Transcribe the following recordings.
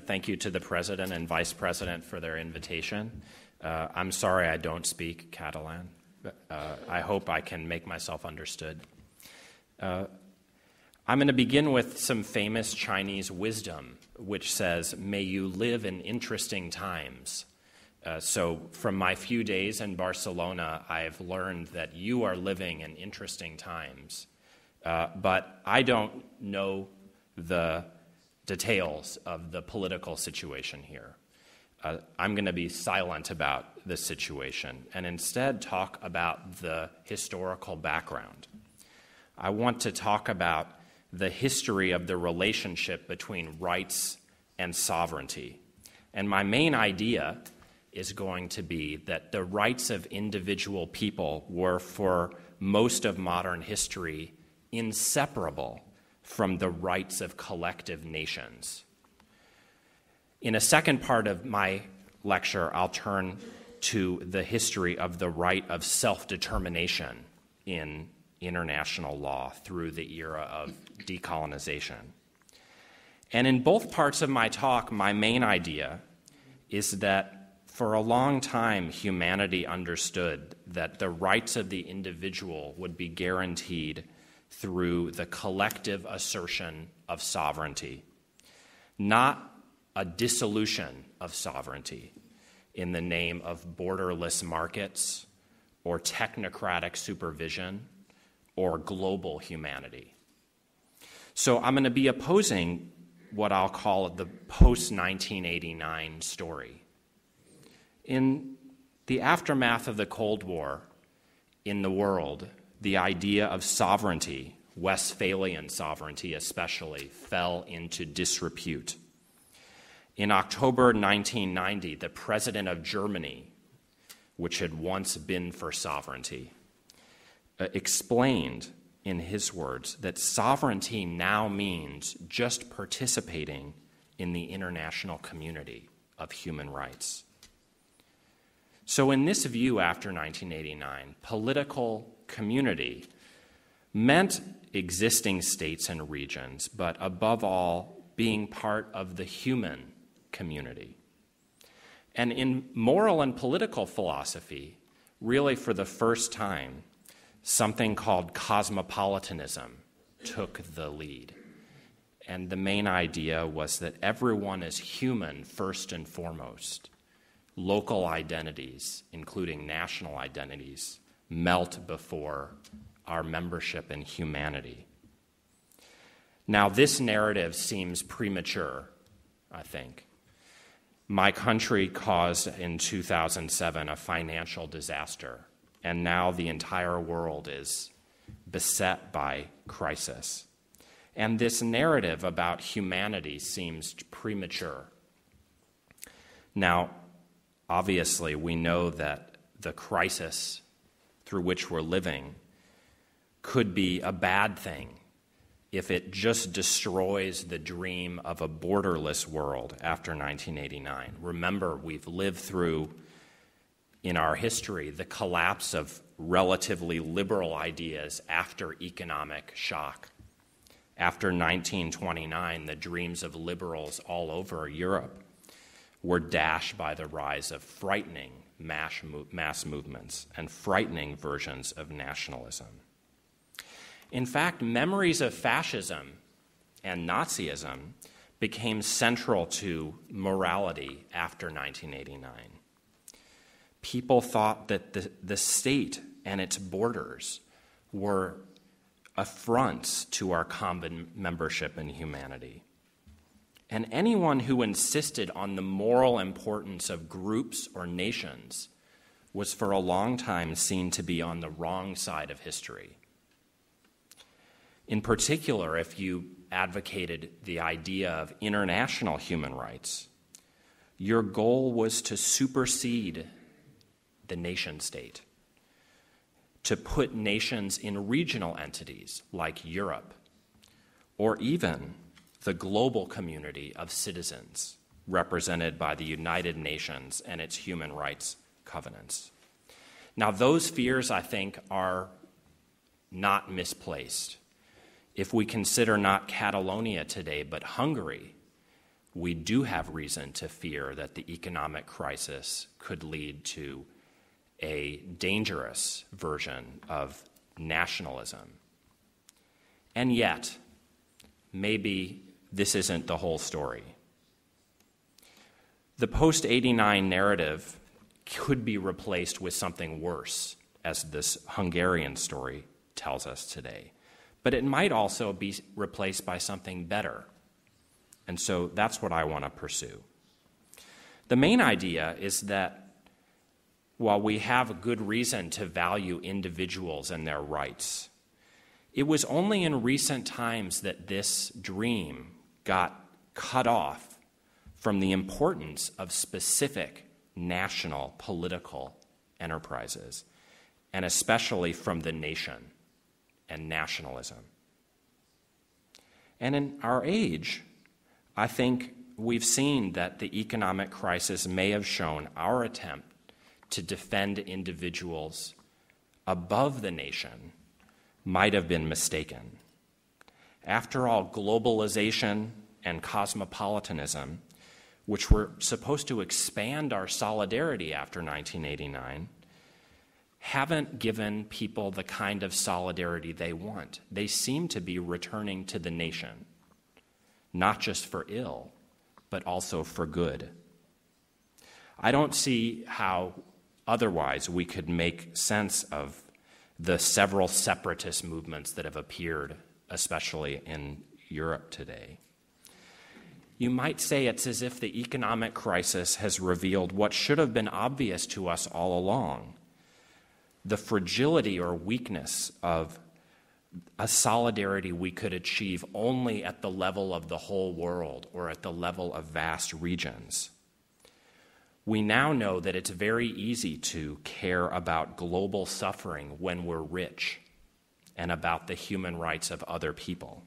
Thank you to the President and Vice President for their invitation. I'm sorry I don't speak Catalan. I hope I can make myself understood. I'm going to begin with some famous Chinese wisdom, which says, "May you live in interesting times." So from my few days in Barcelona, I've learned that you are living in interesting times. But I don't know the details of the political situation here. I'm going to be silent about this situation and instead talk about the historical background. I want to talk about the history of the relationship between rights and sovereignty. And my main idea is going to be that the rights of individual people were, for most of modern history, inseparable from the rights of collective nations. In a second part of my lecture, I'll turn to the history of the right of self-determination in international law through the era of decolonization. And in both parts of my talk, my main idea is that for a long time, humanity understood that the rights of the individual would be guaranteed through the collective assertion of sovereignty, not a dissolution of sovereignty in the name of borderless markets or technocratic supervision or global humanity. So I'm going to be opposing what I'll call the post-1989 story. In the aftermath of the Cold War in the world, the idea of sovereignty, Westphalian sovereignty especially, fell into disrepute. In October 1990, the president of Germany, which had once been for sovereignty, explained, in his words, that sovereignty now means just participating in the international community of human rights. So in this view after 1989, political community meant existing states and regions, but above all, being part of the human community. And in moral and political philosophy, really for the first time, something called cosmopolitanism took the lead. And the main idea was that everyone is human first and foremost. Local identities, including national identities, melt before our membership in humanity. Now, this narrative seems premature, I think. My country caused in 2007 a financial disaster, and now the entire world is beset by crisis. And this narrative about humanity seems premature. Now, obviously, we know that the crisis through which we're living could be a bad thing if it just destroys the dream of a borderless world after 1989. Remember, we've lived through, in our history, the collapse of relatively liberal ideas after economic shock. After 1929, the dreams of liberals all over Europe were dashed by the rise of frightening mass movements and frightening versions of nationalism. In fact, memories of fascism and Nazism became central to morality after 1989. People thought that the state and its borders were affronts to our common membership in humanity. And anyone who insisted on the moral importance of groups or nations was for a long time seen to be on the wrong side of history. In particular, if you advocated the idea of international human rights, your goal was to supersede the nation state, to put nations in regional entities like Europe, or even the global community of citizens represented by the United Nations and its human rights covenants. Now, those fears, I think, are not misplaced. If we consider not Catalonia today, but Hungary, we do have reason to fear that the economic crisis could lead to a dangerous version of nationalism. And yet, maybe this isn't the whole story. The post-'89 narrative could be replaced with something worse, as this Hungarian story tells us today. But it might also be replaced by something better. And so that's what I want to pursue. The main idea is that while we have good reason to value individuals and their rights, it was only in recent times that this dream got cut off from the importance of specific national political enterprises, and especially from the nation and nationalism. And in our age, I think we've seen that the economic crisis may have shown our attempt to defend individuals above the nation might have been mistaken. After all, globalization and cosmopolitanism, which were supposed to expand our solidarity after 1989, haven't given people the kind of solidarity they want. They seem to be returning to the nation, not just for ill, but also for good. I don't see how otherwise we could make sense of the several separatist movements that have appeared, especially in Europe today. You might say it's as if the economic crisis has revealed what should have been obvious to us all along, the fragility or weakness of a solidarity we could achieve only at the level of the whole world or at the level of vast regions. We now know that it's very easy to care about global suffering when we're rich and about the human rights of other people.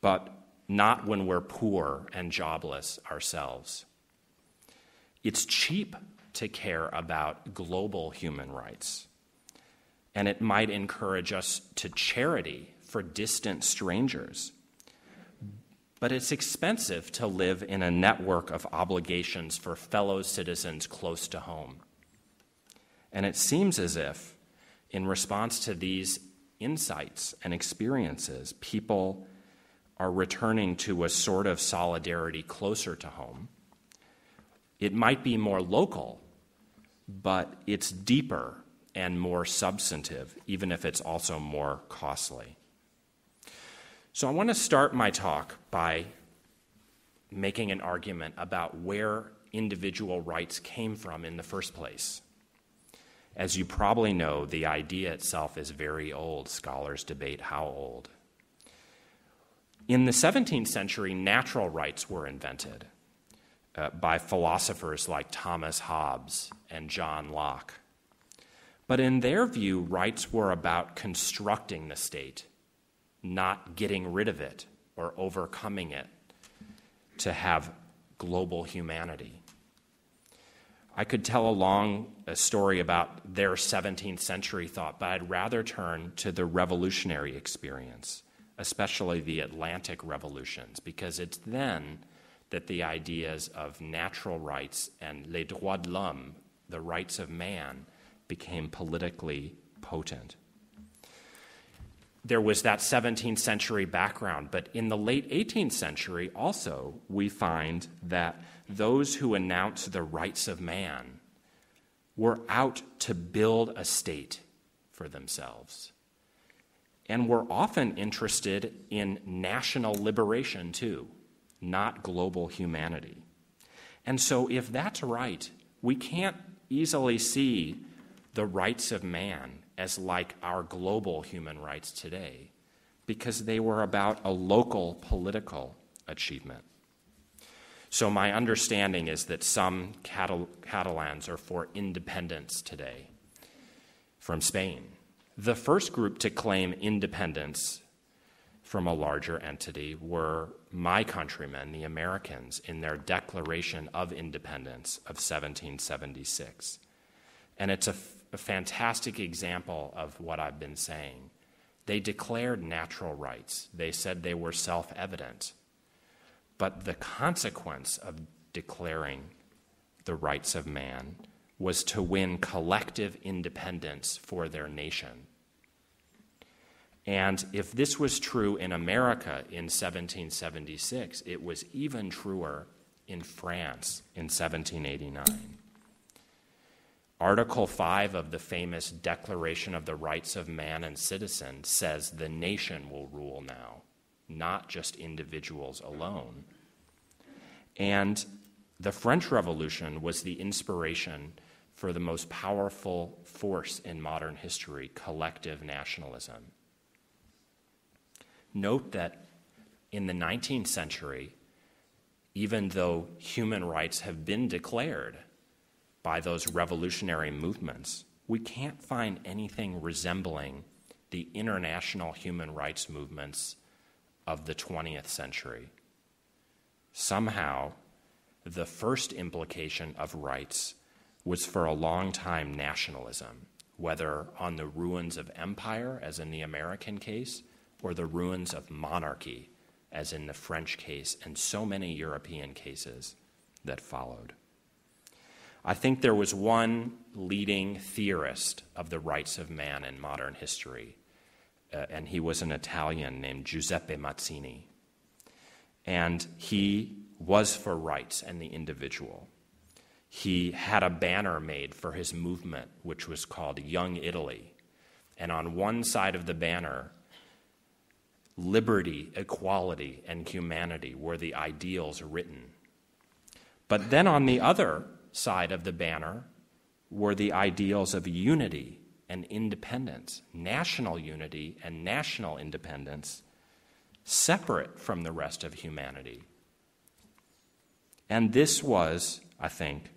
But not when we're poor and jobless ourselves. It's cheap to care about global human rights, and it might encourage us to charity for distant strangers. But it's expensive to live in a network of obligations for fellow citizens close to home. And it seems as if, in response to these insights and experiences, people are returning to a sort of solidarity closer to home. It might be more local, but it's deeper and more substantive, even if it's also more costly. So I want to start my talk by making an argument about where individual rights came from in the first place. As you probably know, the idea itself is very old. Scholars debate how old. In the 17th century, natural rights were invented by philosophers like Thomas Hobbes and John Locke. But in their view, rights were about constructing the state, not getting rid of it or overcoming it to have global humanity. I could tell a story about their 17th century thought, but I'd rather turn to the revolutionary experience, especially the Atlantic revolutions, because it's then that the ideas of natural rights and les droits de l'homme, the rights of man, became politically potent. There was that 17th century background, but in the late 18th century also, we find that those who announced the rights of man were out to build a state for themselves. And we're often interested in national liberation too, not global humanity. And so if that's right, we can't easily see the rights of man as like our global human rights today, because they were about a local political achievement. So my understanding is that some Catalans are for independence today from Spain. The first group to claim independence from a larger entity were my countrymen, the Americans, in their Declaration of Independence of 1776. And it's a fantastic example of what I've been saying. They declared natural rights. They said they were self-evident. But the consequence of declaring the rights of man was to win collective independence for their nation. And if this was true in America in 1776, it was even truer in France in 1789. Article 5 of the famous Declaration of the Rights of Man and Citizen says the nation will rule now, not just individuals alone. And the French Revolution was the inspiration for the most powerful force in modern history, collective nationalism. Note that in the 19th century, even though human rights have been declared by those revolutionary movements, we can't find anything resembling the international human rights movements of the 20th century. Somehow, the first implication of rights was for a long time nationalism, whether on the ruins of empire, as in the American case, or the ruins of monarchy, as in the French case and so many European cases that followed. I think there was one leading theorist of the rights of man in modern history, and he was an Italian named Giuseppe Mazzini. And he was for rights and the individual. He had a banner made for his movement, which was called Young Italy. And on one side of the banner, liberty, equality, and humanity were the ideals written. But then on the other side of the banner were the ideals of unity and independence, national unity and national independence, separate from the rest of humanity. And this was, I think,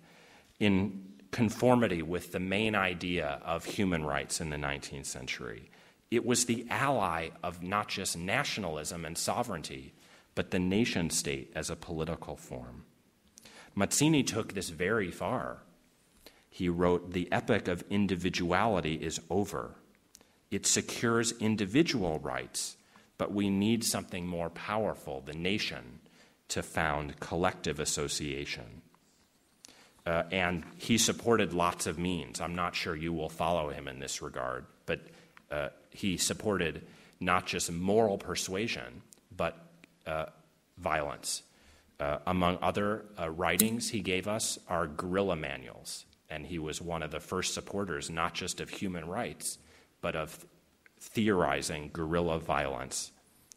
in conformity with the main idea of human rights in the 19th century. It was the ally of not just nationalism and sovereignty, but the nation state as a political form. Mazzini took this very far. He wrote, "The epoch of individuality is over. It secures individual rights, but we need something more powerful, the nation, to found collective association." And he supported lots of means. I'm not sure you will follow him in this regard, but he supported not just moral persuasion, but violence. Among other writings he gave us are guerrilla manuals, and he was one of the first supporters not just of human rights, but of theorizing guerrilla violence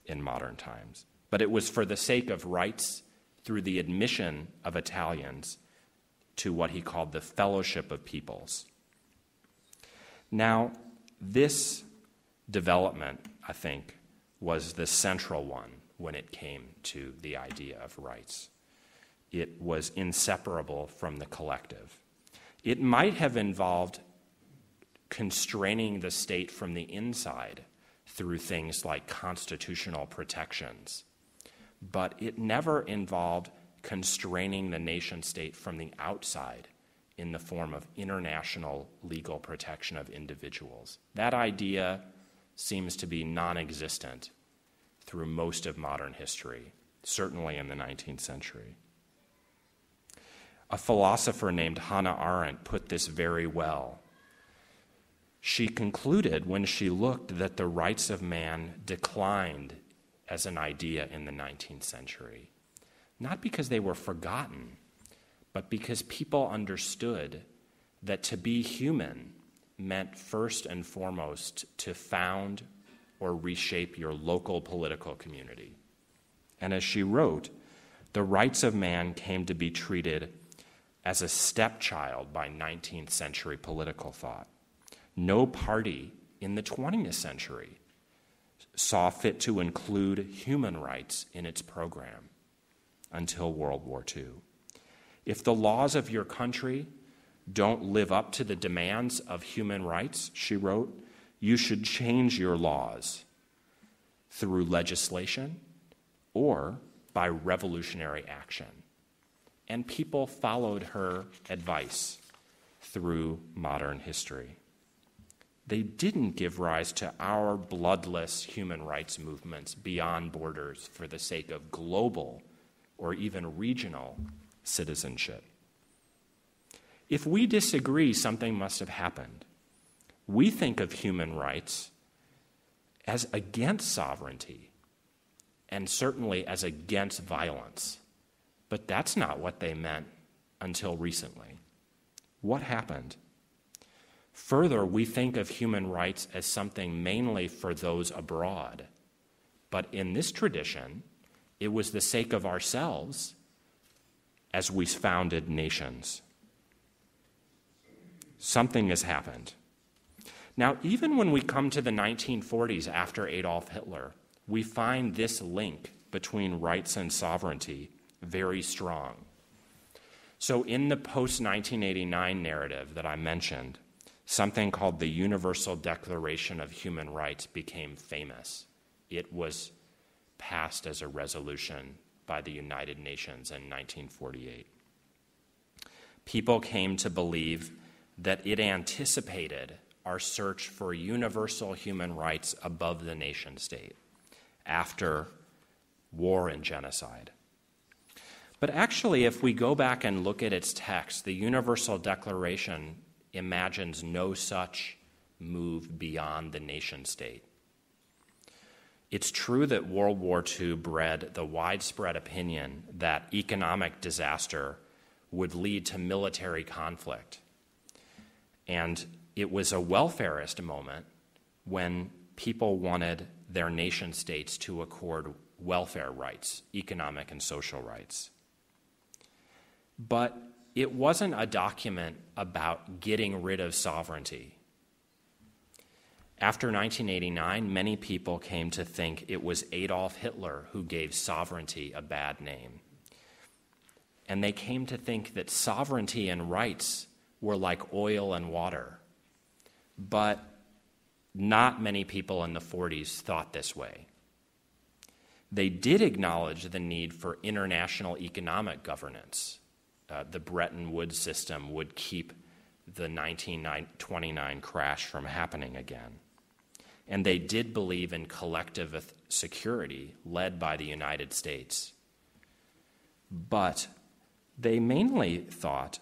in modern times. But it was for the sake of rights through the admission of Italians to what he called the fellowship of peoples. Now, this development, I think, was the central one when it came to the idea of rights. It was inseparable from the collective. It might have involved constraining the state from the inside through things like constitutional protections, but it never involved constraining the nation state from the outside in the form of international legal protection of individuals. That idea seems to be non-existent through most of modern history, certainly in the 19th century. A philosopher named Hannah Arendt put this very well. She concluded when she looked that the rights of man declined as an idea in the 19th century, not because they were forgotten, but because people understood that to be human meant first and foremost to found or reshape your local political community. And as she wrote, the rights of man came to be treated as a stepchild by 19th century political thought. No party in the 20th century saw fit to include human rights in its program until World War II. If the laws of your country don't live up to the demands of human rights, she wrote, you should change your laws through legislation or by revolutionary action. And people followed her advice through modern history. They didn't give rise to our bloodless human rights movements beyond borders for the sake of global or even regional citizenship. If we disagree, something must have happened. We think of human rights as against sovereignty and certainly as against violence. But that's not what they meant until recently. What happened? Further, we think of human rights as something mainly for those abroad. But in this tradition, it was the sake of ourselves as we founded nations. Something has happened. Now, even when we come to the 1940s after Adolf Hitler, we find this link between rights and sovereignty very strong. So in the post-1989 narrative that I mentioned, something called the Universal Declaration of Human Rights became famous. It was passed as a resolution by the United Nations in 1948. People came to believe that it anticipated our search for universal human rights above the nation state after war and genocide. But actually, if we go back and look at its text, the Universal Declaration imagines no such move beyond the nation state. It's true that World War II bred the widespread opinion that economic disaster would lead to military conflict. And it was a welfarist moment when people wanted their nation states to accord welfare rights, economic and social rights. But it wasn't a document about getting rid of sovereignty. After 1989, many people came to think it was Adolf Hitler who gave sovereignty a bad name. And they came to think that sovereignty and rights were like oil and water. But not many people in the 40s thought this way. They did acknowledge the need for international economic governance. The Bretton Woods system would keep the 1929 crash from happening again. And they did believe in collective security led by the United States. But they mainly thought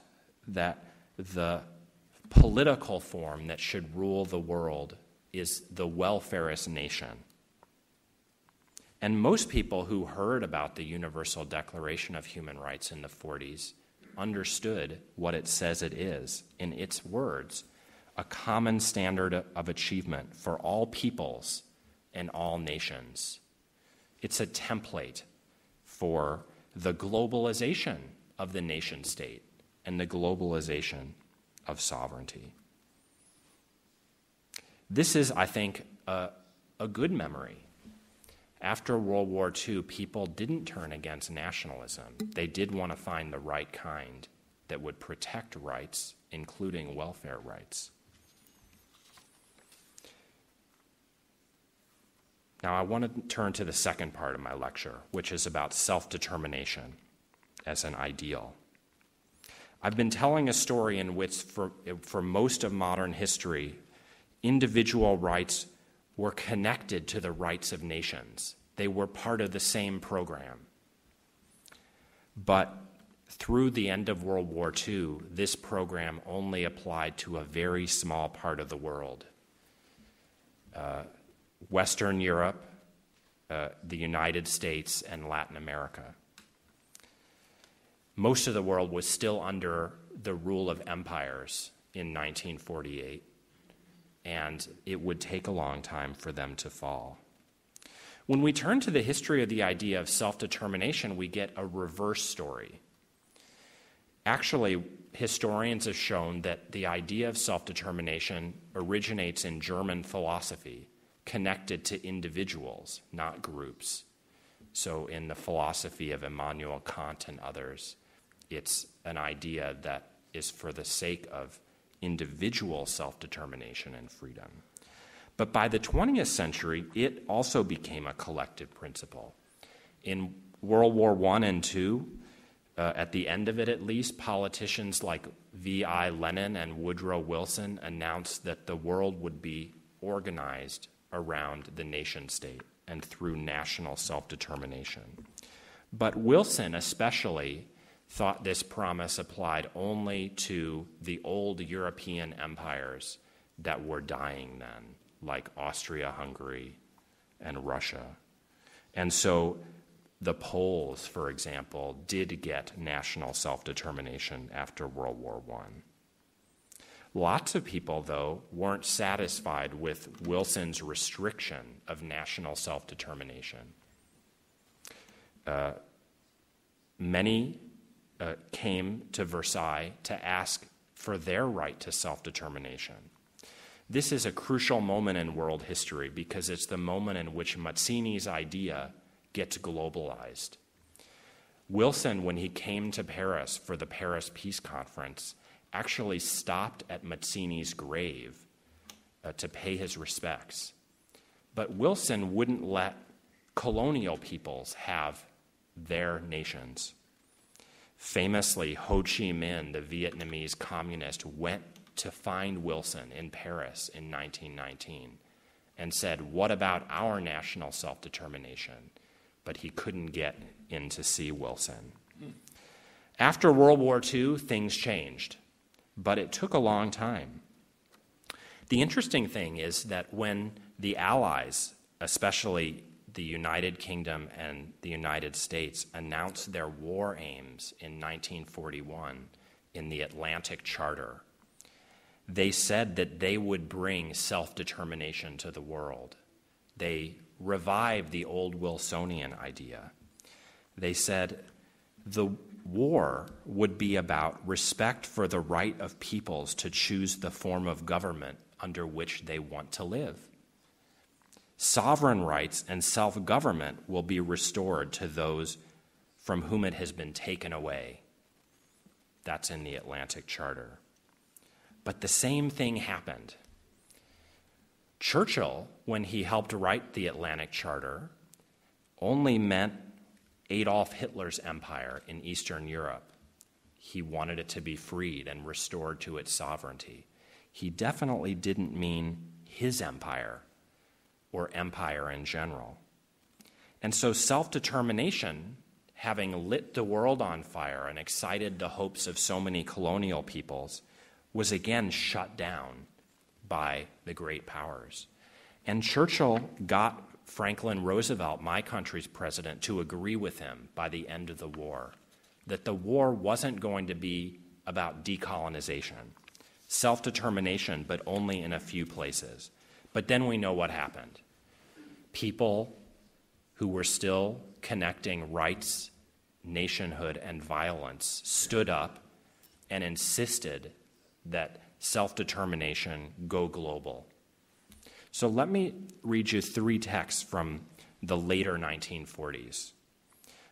that the political form that should rule the world is the welfarist nation. And most people who heard about the Universal Declaration of Human Rights in the 40s understood what it says it is, in its words, a common standard of achievement for all peoples and all nations. It's a template for the globalization of the nation state and the globalization of sovereignty. This is, I think, a good memory. After World War II, people didn't turn against nationalism. They did want to find the right kind that would protect rights, including welfare rights. Now, I want to turn to the second part of my lecture, which is about self-determination as an ideal. I've been telling a story in which, for most of modern history, individual rights were connected to the rights of nations. They were part of the same program. But through the end of World War II, this program only applied to a very small part of the world. Western Europe, the United States, and Latin America. Most of the world was still under the rule of empires in 1948. And it would take a long time for them to fall. When we turn to the history of the idea of self-determination, we get a reverse story. Actually, historians have shown that the idea of self-determination originates in German philosophy, connected to individuals, not groups. So in the philosophy of Immanuel Kant and others, it's an idea that is for the sake of individual self-determination and freedom. But by the 20th century, it also became a collective principle. In World War I and II, at the end of it at least, politicians like V.I. Lenin and Woodrow Wilson announced that the world would be organized around the nation state and through national self-determination. But Wilson especially thought this promise applied only to the old European empires that were dying then, like Austria-Hungary and Russia. And so the Poles, for example, did get national self-determination after World War I. Lots of people, though, weren't satisfied with Wilson's restriction of national self-determination. Many came to Versailles to ask for their right to self-determination. This is a crucial moment in world history because it's the moment in which Mazzini's idea gets globalized. Wilson, when he came to Paris for the Paris Peace Conference, actually stopped at Mazzini's grave to pay his respects. But Wilson wouldn't let colonial peoples have their nations. Famously, Ho Chi Minh, the Vietnamese communist, went to find Wilson in Paris in 1919 and said, "What about our national self-determination?" But he couldn't get in to see Wilson. After World War II, things changed, but it took a long time. The interesting thing is that when the Allies, especially the United Kingdom and the United States, announced their war aims in 1941 in the Atlantic Charter, they said that they would bring self-determination to the world. They revived the old Wilsonian idea. They said the war would be about respect for the right of peoples to choose the form of government under which they want to live. Sovereign rights and self-government will be restored to those from whom it has been taken away. That's in the Atlantic Charter. But the same thing happened. Churchill, when he helped write the Atlantic Charter, only meant Adolf Hitler's empire in Eastern Europe. He wanted it to be freed and restored to its sovereignty. He definitely didn't mean his empire or empire in general. And so self-determination, having lit the world on fire and excited the hopes of so many colonial peoples, was again shut down by the great powers. And Churchill got Franklin Roosevelt, my country's president, to agree with him by the end of the war, that the war wasn't going to be about decolonization, self-determination, but only in a few places. But then we know what happened. People who were still connecting rights, nationhood, and violence stood up and insisted that self-determination go global. So let me read you three texts from the later 1940s.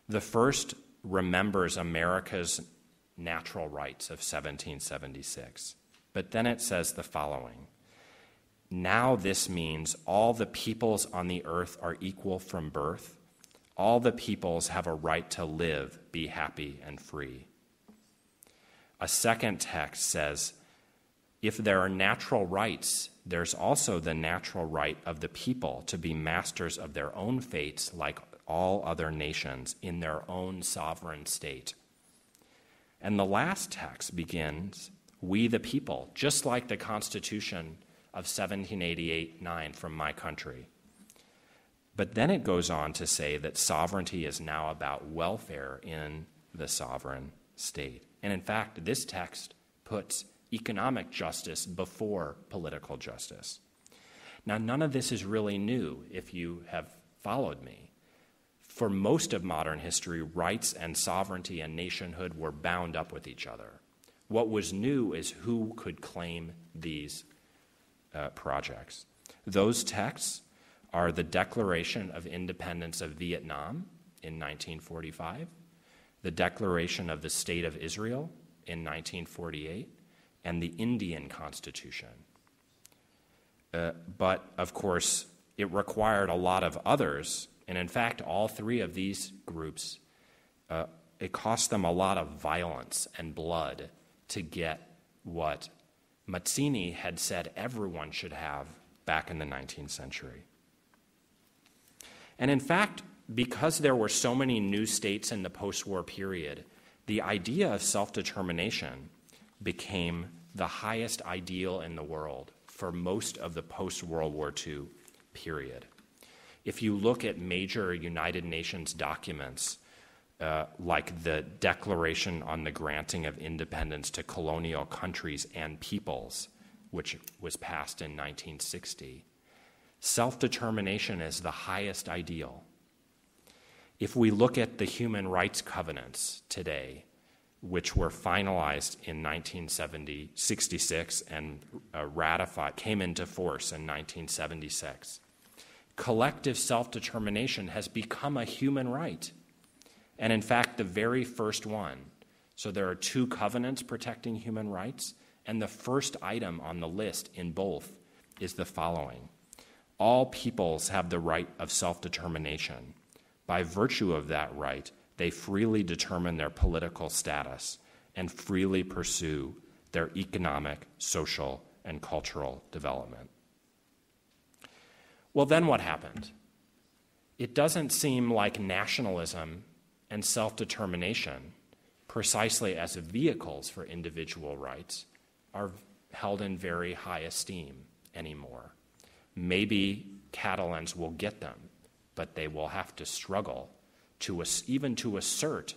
The first remembers America's natural rights of 1776, but then it says the following: "Now this means all the peoples on the earth are equal from birth. All the peoples have a right to live, be happy, and free." A second text says, "If there are natural rights, there's also the natural right of the people to be masters of their own fates like all other nations in their own sovereign state." And the last text begins, "We the people," just like the Constitution of 1788-9 from my country. But then it goes on to say that sovereignty is now about welfare in the sovereign state. And in fact, this text puts economic justice before political justice. Now, none of this is really new if you have followed me. For most of modern history, rights and sovereignty and nationhood were bound up with each other. What was new is who could claim these projects. Those texts are the Declaration of Independence of Vietnam in 1945, the Declaration of the State of Israel in 1948, and the Indian Constitution. But, of course, it required a lot of others, and in fact, all three of these groups, it cost them a lot of violence and blood to get what Mazzini had said everyone should have back in the 19th century. And in fact, because there were so many new states in the post-war period, the idea of self-determination became the highest ideal in the world for most of the post-World War II period. If you look at major United Nations documents, like the Declaration on the Granting of Independence to Colonial Countries and Peoples, which was passed in 1960, self-determination is the highest ideal. If we look at the Human Rights Covenants today, which were finalized in 1966 and ratified, came into force in 1976, collective self-determination has become a human right. And in fact, the very first one, so there are two covenants protecting human rights, and the first item on the list in both is the following. All peoples have the right of self-determination. By virtue of that right, they freely determine their political status and freely pursue their economic, social, and cultural development. Well, then what happened? It doesn't seem like nationalism and self-determination, precisely as vehicles for individual rights, are held in very high esteem anymore. Maybe Catalans will get them, but they will have to struggle to even to assert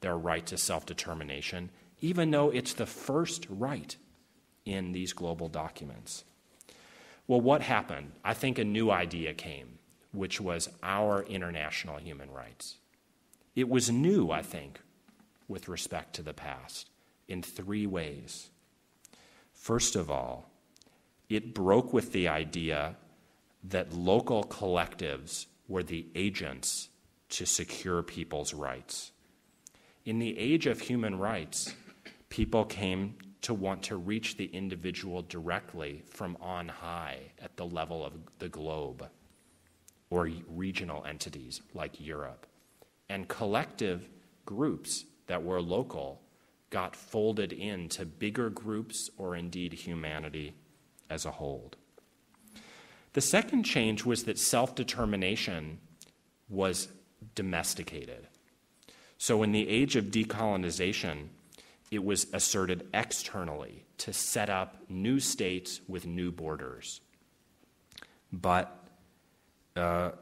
their right to self-determination, even though it's the first right in these global documents. Well, what happened? I think a new idea came, which was our international human rights. It was new, I think, with respect to the past, in three ways. First of all, it broke with the idea that local collectives were the agents to secure people's rights. In the age of human rights, people came to want to reach the individual directly from on high at the level of the globe or regional entities like Europe. And collective groups that were local got folded into bigger groups or indeed humanity as a whole. The second change was that self-determination was domesticated. So in the age of decolonization, it was asserted externally to set up new states with new borders. But the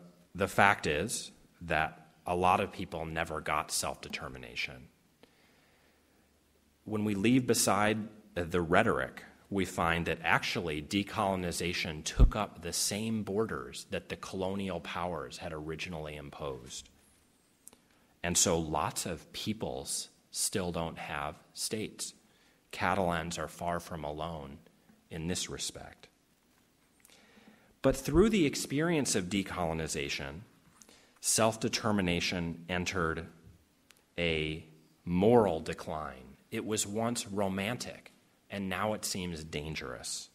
fact is that a lot of people never got self-determination. When we leave beside the rhetoric, we find that actually decolonization took up the same borders that the colonial powers had originally imposed. And so lots of peoples still don't have states. Catalans are far from alone in this respect. But through the experience of decolonization, self-determination entered a moral decline. It was once romantic, and now it seems dangerous.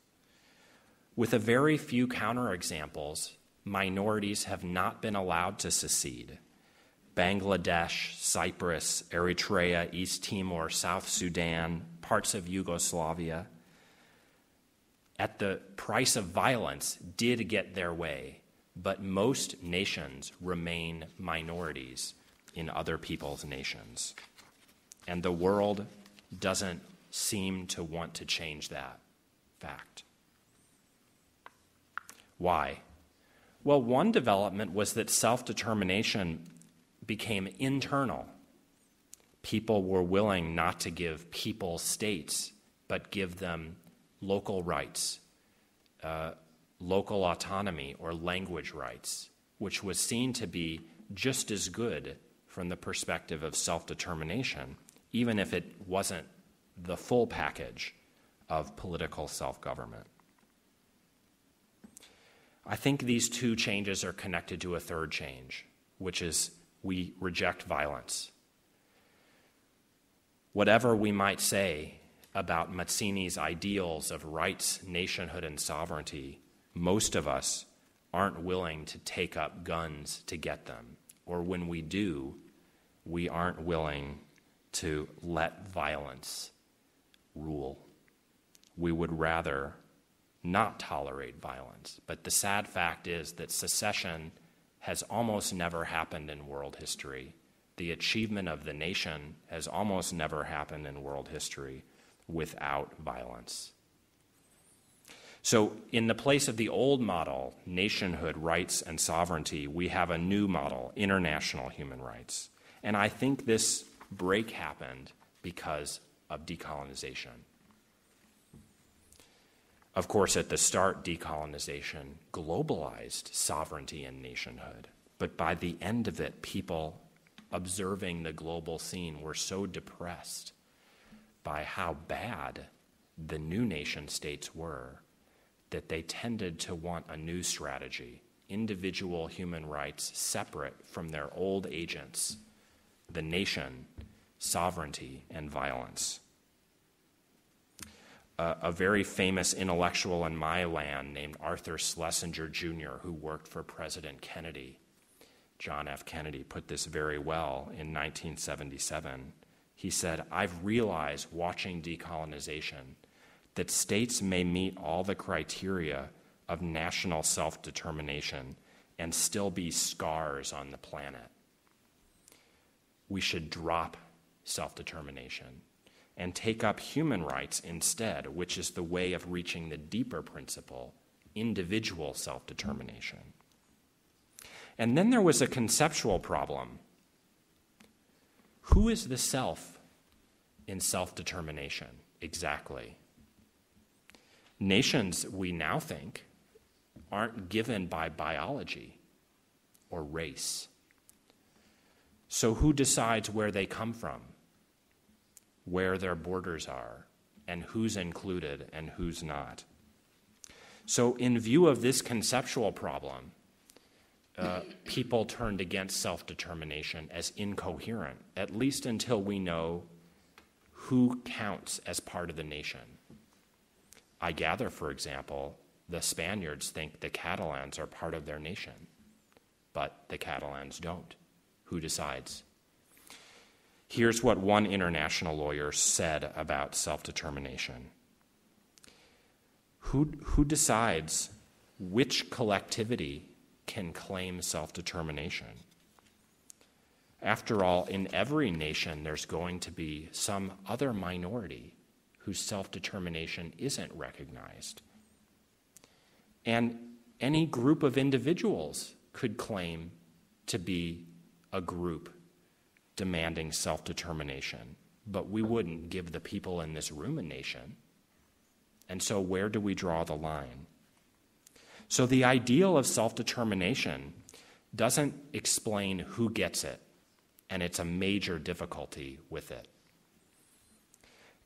With a very few counterexamples, minorities have not been allowed to secede. Bangladesh, Cyprus, Eritrea, East Timor, South Sudan, parts of Yugoslavia, at the price of violence, did get their way, but most nations remain minorities in other people's nations. And the world doesn't seem to want to change that fact. Why? Well, one development was that self-determination became internal. People were willing not to give people states, but give them local rights, local autonomy, or language rights, which was seen to be just as good from the perspective of self-determination, even if it wasn't the full package of political self-government. I think these two changes are connected to a third change, which is we reject violence. Whatever we might say about Mazzini's ideals of rights, nationhood, and sovereignty, most of us aren't willing to take up guns to get them. Or when we do, we aren't willing to let violence rule. We would rather not tolerate violence. But the sad fact is that secession has almost never happened in world history. The achievement of the nation has almost never happened in world history without violence. So in the place of the old model, nationhood, rights, and sovereignty, we have a new model, international human rights. And I think this break happened because of decolonization. Of course, at the start, decolonization globalized sovereignty and nationhood. But by the end of it, people observing the global scene were so depressed by how bad the new nation states were that they tended to want a new strategy, individual human rights separate from their old agents, the nation, sovereignty, and violence. A very famous intellectual in my land named Arthur Schlesinger Jr., who worked for President Kennedy, John F. Kennedy, put this very well in 1977. He said, "I've realized watching decolonization that states may meet all the criteria of national self-determination and still be scars on the planet. We should drop self-determination and take up human rights instead, which is the way of reaching the deeper principle, individual self-determination." And then there was a conceptual problem. Who is the self in self-determination exactly? Nations, we now think, aren't given by biology or race. So who decides where they come from, where their borders are, and who's included and who's not? So in view of this conceptual problem, people turned against self-determination as incoherent, at least until we know who counts as part of the nation. I gather, for example, the Spaniards think the Catalans are part of their nation, but the Catalans don't. Who decides? Here's what one international lawyer said about self-determination. Who decides which collectivity can claim self-determination? After all, in every nation, there's going to be some other minority whose self-determination isn't recognized. And any group of individuals could claim to be a group demanding self-determination, but we wouldn't give the people in this room a nation. And so where do we draw the line? So the ideal of self-determination doesn't explain who gets it, and it's a major difficulty with it.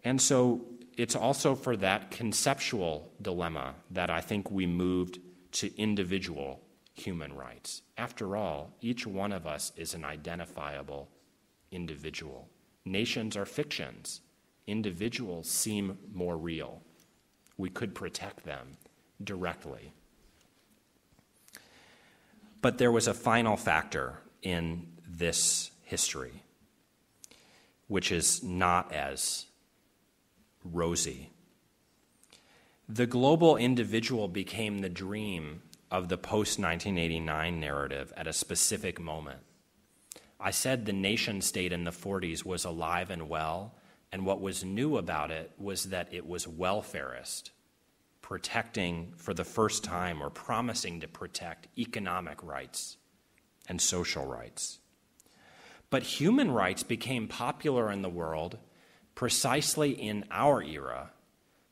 And so it's also for that conceptual dilemma that I think we moved to individual human rights. After all, each one of us is an identifiable individual. Nations are fictions. Individuals seem more real. We could protect them directly. But there was a final factor in this history, which is not as rosy. The global individual became the dream of the post-1989 narrative at a specific moment. I said the nation state in the 40s was alive and well, and what was new about it was that it was welfarist, protecting for the first time or promising to protect economic rights and social rights. But human rights became popular in the world precisely in our era,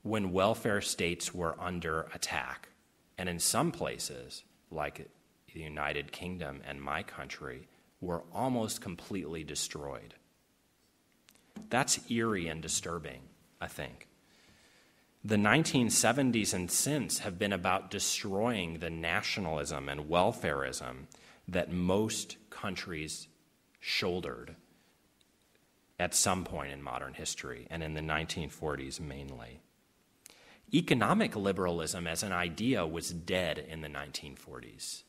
when welfare states were under attack. And in some places, like the United Kingdom and my country, were almost completely destroyed. That's eerie and disturbing, I think. The 1970s and since have been about destroying the nationalism and welfarism that most countries shouldered at some point in modern history, and in the 1940s mainly. Economic liberalism as an idea was dead in the 1940s,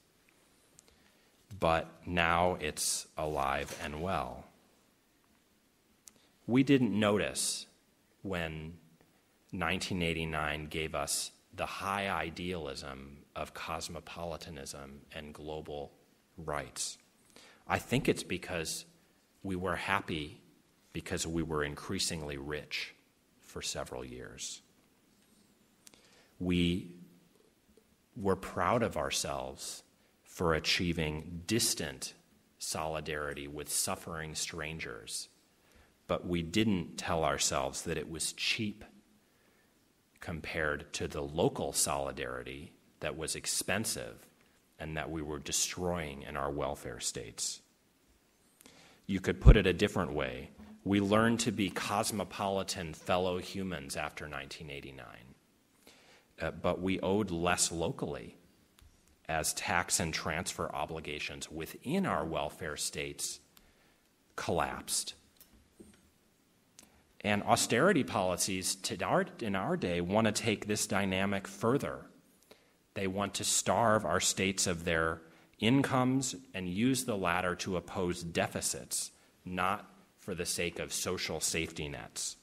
but now it's alive and well. We didn't notice when 1989 gave us the high idealism of cosmopolitanism and global rights. I think it's because we were happy because we were increasingly rich for several years. We were proud of ourselves for achieving distant solidarity with suffering strangers, but we didn't tell ourselves that it was cheap compared to the local solidarity that was expensive and that we were destroying in our welfare states. You could put it a different way. We learned to be cosmopolitan fellow humans after 1989. But we owed less locally as tax and transfer obligations within our welfare states collapsed. And austerity policies in our day want to take this dynamic further. They want to starve our states of their incomes and use the latter to oppose deficits, not for the sake of social safety nets.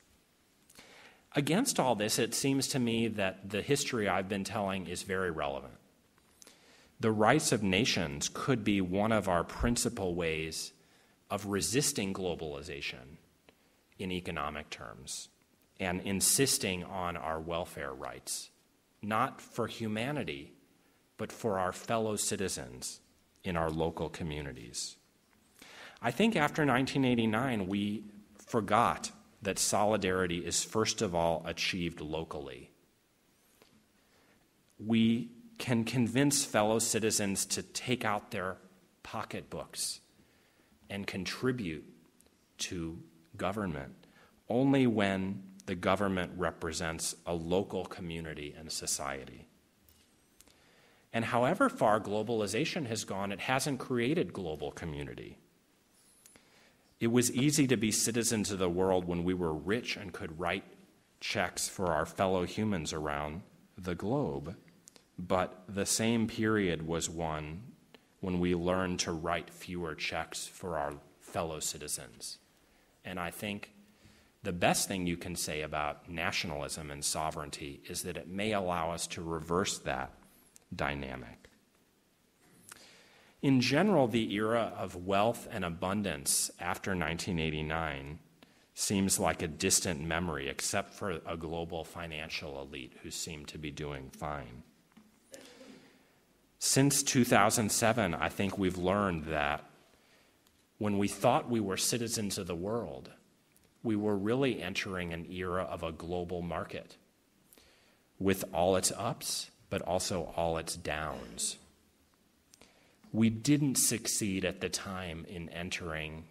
Against all this, it seems to me that the history I've been telling is very relevant. The rights of nations could be one of our principal ways of resisting globalization in economic terms and insisting on our welfare rights, not for humanity, but for our fellow citizens in our local communities. I think after 1989, we forgot that solidarity is first of all achieved locally. We can convince fellow citizens to take out their pocketbooks and contribute to government only when the government represents a local community and society. And however far globalization has gone, it hasn't created global community. It was easy to be citizens of the world when we were rich and could write checks for our fellow humans around the globe, but the same period was one when we learned to write fewer checks for our fellow citizens. And I think the best thing you can say about nationalism and sovereignty is that it may allow us to reverse that dynamic. In general, the era of wealth and abundance after 1989 seems like a distant memory, except for a global financial elite who seem to be doing fine. Since 2007, I think we've learned that when we thought we were citizens of the world, we were really entering an era of a global market with all its ups, but also all its downs. We didn't succeed at the time in entering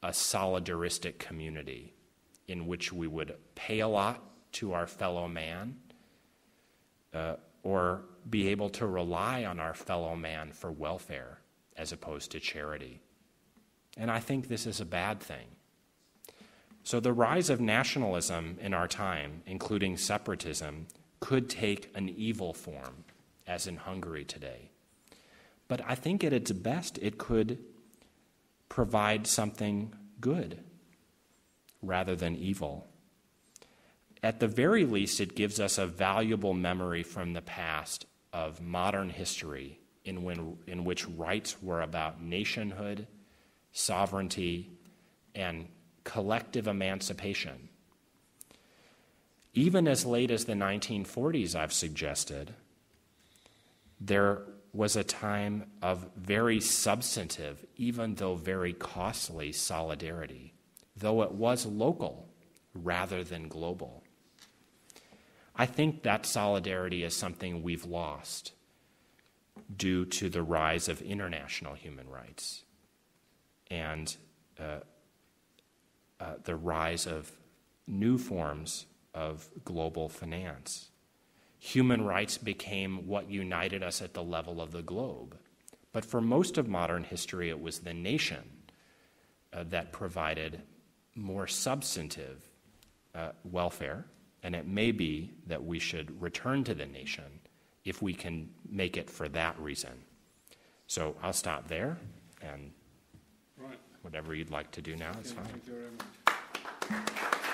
a solidaristic community in which we would pay a lot to our fellow man or be able to rely on our fellow man for welfare as opposed to charity. And I think this is a bad thing. So the rise of nationalism in our time, including separatism, could take an evil form, as in Hungary today. But I think at its best, it could provide something good rather than evil. At the very least, it gives us a valuable memory from the past of modern history in which rights were about nationhood, sovereignty, and collective emancipation. Even as late as the 1940s, I've suggested, there was a time of very substantive, even though very costly, solidarity, though it was local rather than global. I think that solidarity is something we've lost due to the rise of international human rights and the rise of new forms of global finance. Human rights became what united us at the level of the globe. But for most of modern history, it was the nation that provided more substantive welfare, and it may be that we should return to the nation if we can make it for that reason. So I'll stop there, and whatever you'd like to do now is fine. Thank you very much.